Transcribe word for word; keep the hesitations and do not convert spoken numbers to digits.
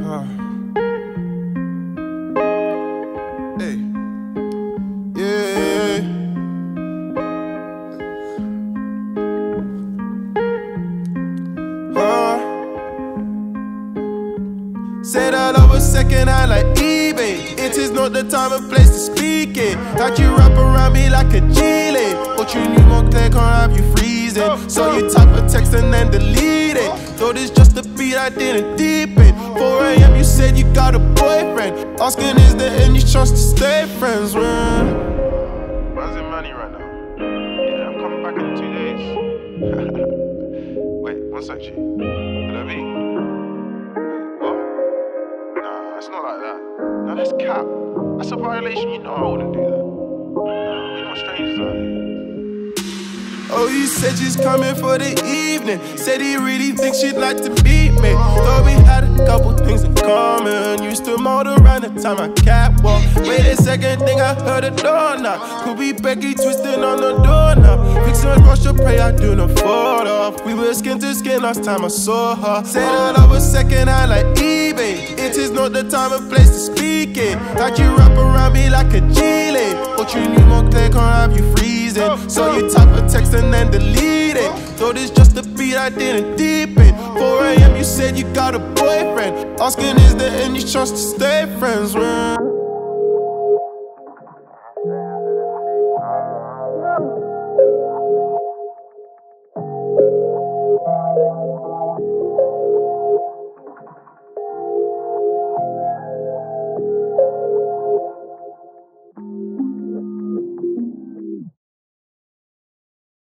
Uh. Hey. Yeah. Uh. Said I love a second, I like eBay. It is not the time and place to speak it. That you wrap around me like a gilet. But you need more clear, can't have you freezing. So you type a text and then delete it. Though this just a beat, I didn't deepen. four A M you said you got a boyfriend. Asking is there any chance to stay friends, man? Man's in money right now. Yeah, I'm coming back in two days. Wait, one sec, G. What I mean? What? Nah, it's not like that. Nah, that's cap. That's a violation. You know I wouldn't do that. Nah, we not strangers out here. Oh, you said she's coming for the evening. Said he really thinks she'd like to beat me. Though we had a couple things in common. Used to motor around the time I catwalk. Wait a second, think I heard a door knock. Could be Becky twisting on the door knob. Fixing a rush, I pray I do not fall off. We were skin to skin last time I saw her. Said I love a second, I like eBay. It is not the time and place to speak it. Like you wrap around me like a gilet. But you need more clear, can't have you free. So you type a text and then delete it. Though this just a beat, I didn't deepen. four A M you said you got a boyfriend. Asking is there any chance to stay friends, man?